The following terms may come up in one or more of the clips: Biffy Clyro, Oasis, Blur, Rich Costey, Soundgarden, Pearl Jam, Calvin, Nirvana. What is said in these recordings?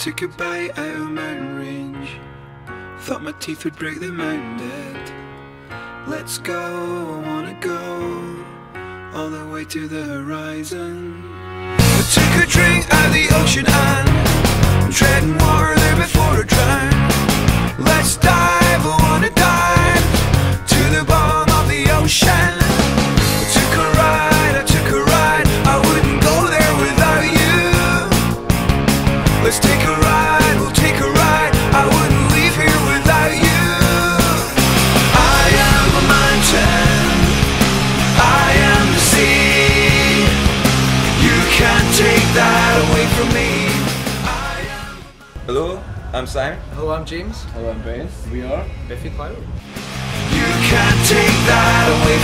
Took a bite out of mountain range, thought my teeth would break the mountain dead. Let's go, I wanna go, all the way to the horizon. I took a drink out of the ocean and treading water there before I drown. Let's dive, I wanna dive, to the bottom of the ocean. Hello, I'm Simon. Hello, I'm James. Hello, I'm Ben. We are Biffy Clyro. You can't take that away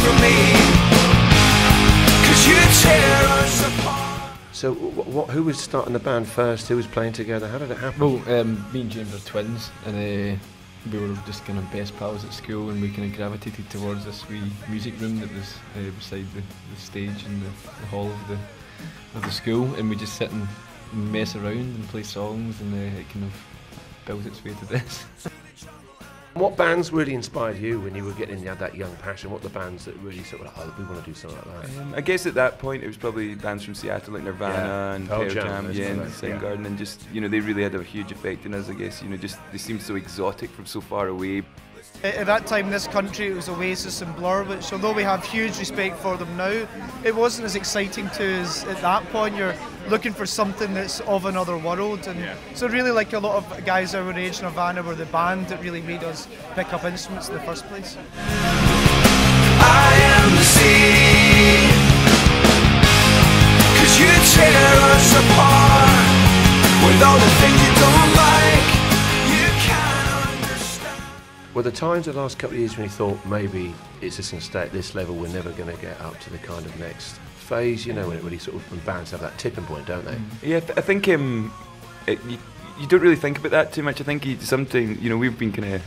from me, 'cause you tear us apart. So, who was starting the band first? Who was playing together? How did it happen? Well, me and James are twins, and we were just kind of best pals at school, and we kind of gravitated towards this wee music room that was beside the stage in the hall of the school, and we just sit and mess around and play songs, and it kind of built its way to this. What bands really inspired you when you were getting that young passion? What the bands that really sort of, oh, we want to do something like that? I guess at that point it was probably bands from Seattle like Nirvana and Pearl Jam, and Soundgarden, and just, you know, they really had a huge effect on us, I guess, you know, just they seemed so exotic from so far away. At that time in this country it was Oasis and Blur, which although we have huge respect for them now, it wasn't as exciting to us at that point. You're looking for something that's of another world, and so really, like a lot of guys our age, Nirvana were the band that really made us pick up instruments in the first place. I am the sea, 'cause you tear us apart with all the things you don't like. Were there times the last couple of years when you thought maybe it's just going to stay at this level, we're never going to get up to the kind of next phase, you know, when it really sort of, when bands have that tipping point, don't they? Yeah, I think you don't really think about that too much. I think sometimes, you know, we've been kind of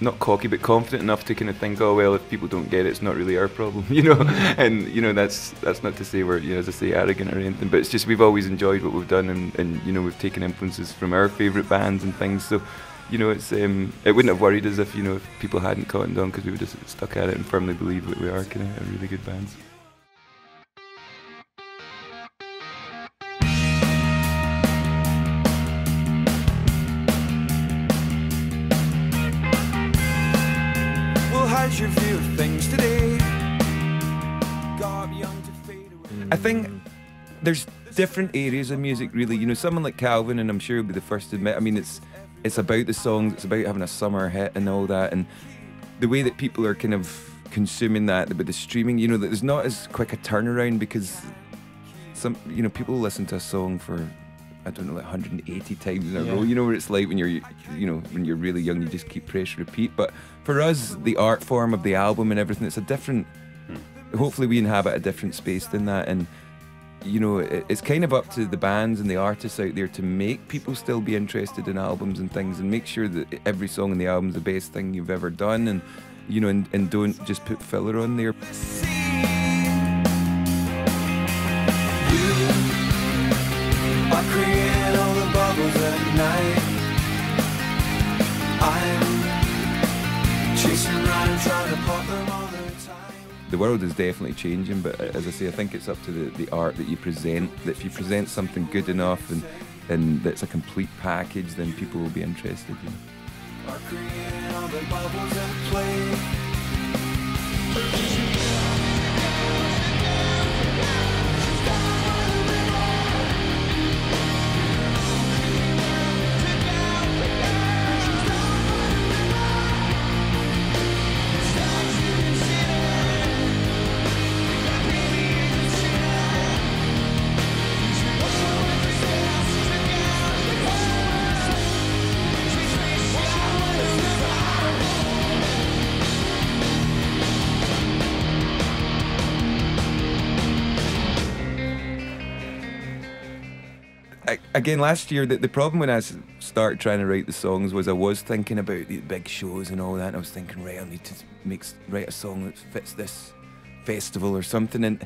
not cocky but confident enough to kind of think, oh well, if people don't get it, it's not really our problem, you know. And you know, that's not to say we're, you know, as I say, arrogant or anything, but it's just we've always enjoyed what we've done, and you know, we've taken influences from our favourite bands and things, so you know, it's it wouldn't have worried us if, you know, if people hadn't cottoned on, because we would have just stuck at it and firmly believed that we are kind of a really good band. Well, how's your view of things today? God, young to fade away. I think there's different areas of music, really. You know, someone like Calvin, and I'm sure he'll be the first to admit, I mean, it's about the songs, it's about having a summer hit and all that, and the way that people are kind of consuming that with the streaming, you know, that there's not as quick a turnaround, because some, you know, people listen to a song for, I don't know, like 180 times in a row, you know, where it's like when you're, you know, when you're really young, you just keep press repeat. But for us, the art form of the album and everything, it's a different, hopefully we inhabit a different space than that, and you know, it's kind of up to the bands and the artists out there to make people still be interested in albums and things, and make sure that every song in the album is the best thing you've ever done, and you know, and don't just put filler on there. The world is definitely changing, but as I say, I think it's up to the art that you present. That if you present something good enough and that's a complete package, then people will be interested in Again, last year, the problem when I started trying to write the songs was I was thinking about the big shows and all that, and I was thinking, right, I need to write a song that fits this festival or something, and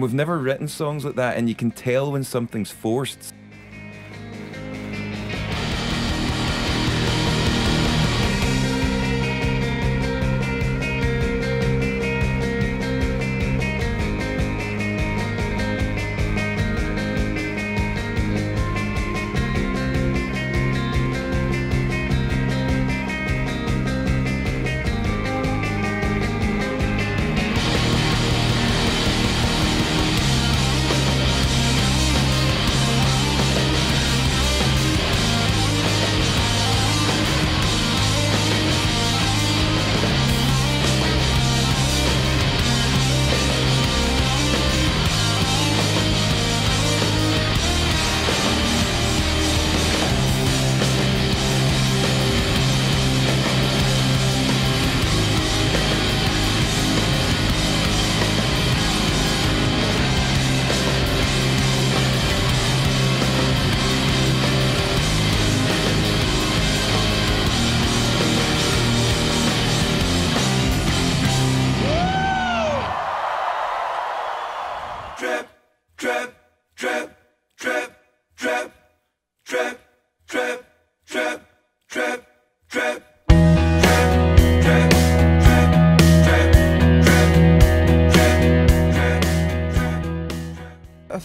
we've never written songs like that, and you can tell when something's forced.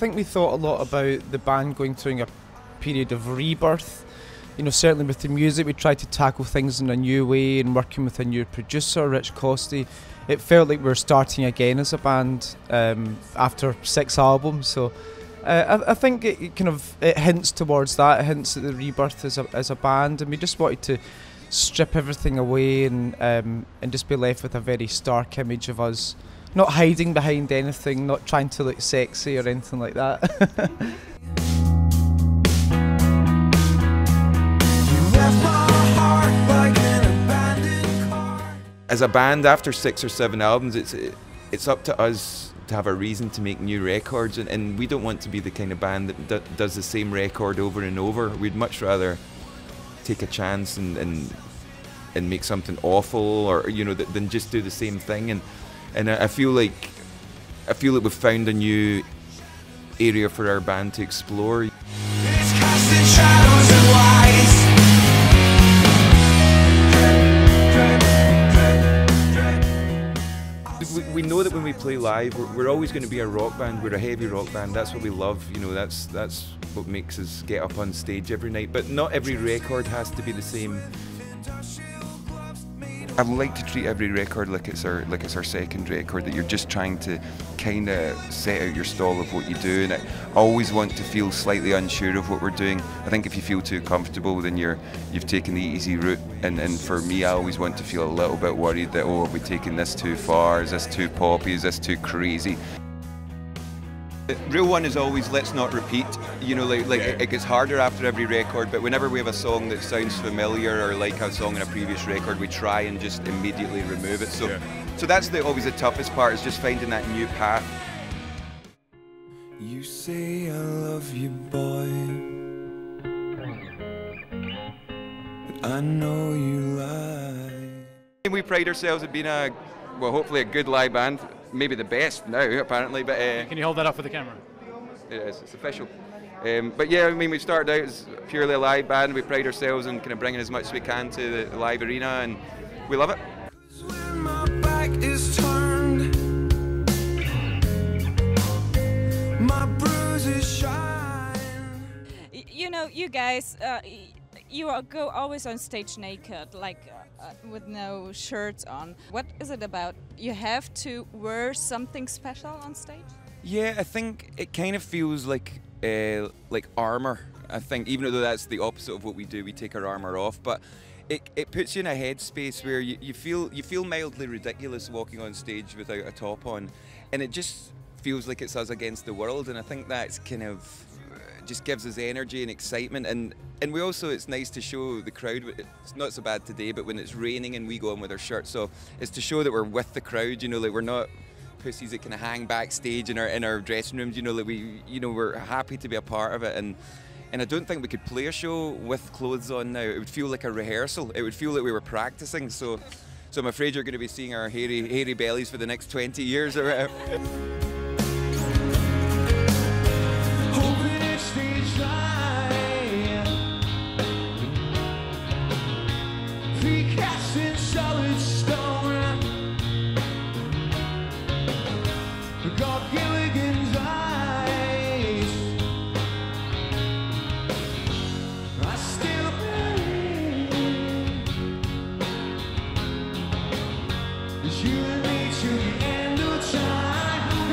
think we thought a lot about the band going through a period of rebirth. You know, certainly with the music, we tried to tackle things in a new way, and working with a new producer, Rich Costey, it felt like we were starting again as a band after 6 albums. So I think it kind of hints towards that. It hints at the rebirth as a band, and we just wanted to strip everything away and just be left with a very stark image of us, not hiding behind anything, not trying to look sexy or anything like that. As a band, after 6 or 7 albums, it's up to us to have a reason to make new records, and we don't want to be the kind of band that does the same record over and over. We'd much rather take a chance and make something awful, or you know, than just do the same thing. And I feel like we've found a new area for our band to explore. It's casting shadows and lies. We know that when we play live, we're always going to be a rock band. We're a heavy rock band. That's what we love. You know, that's what makes us get up on stage every night. But not every record has to be the same. I like to treat every record like it's our second record, that you're just trying to kind of set out your stall of what you do, and I always want to feel slightly unsure of what we're doing. I think if you feel too comfortable, then you've taken the easy route, and for me, I always want to feel a little bit worried that, oh, have we taken this too far? Is this too poppy? Is this too crazy? Rule 1 is always let's not repeat. You know, it gets harder after every record, but whenever we have a song that sounds familiar or like a song in a previous record, we try and just immediately remove it. So, so that's always the toughest part, is just finding that new path. You say I love you, boy, but I know you lie. We pride ourselves at being hopefully a good live band. Maybe the best now, apparently. But can you hold that up for the camera? It is. It's official. But yeah, I mean, we started out as purely a live band. We pride ourselves on kind of bringing as much as we can to the live arena, and we love it. When my back is turned, my bruises shine. You know, you guys, you go always on stage naked, like. With no shirts on. What is it about? You have to wear something special on stage? Yeah, I think it kind of feels like armour. I think, even though that's the opposite of what we do, we take our armour off, but it puts you in a headspace where you feel mildly ridiculous walking on stage without a top on, and it just feels like it's us against the world, and I think that's kind of just gives us energy and excitement, and we also, it's nice to show the crowd, it's not so bad today, but when it's raining and we go on with our shirts off, it's to show that we're with the crowd, you know, like we're not pussies that kind of hang backstage in our dressing rooms, you know, like we're happy to be a part of it, and I don't think we could play a show with clothes on now. It would feel like a rehearsal, it would feel like we were practicing, so I'm afraid you're going to be seeing our hairy bellies for the next 20 years or whatever. You and me to the end of time.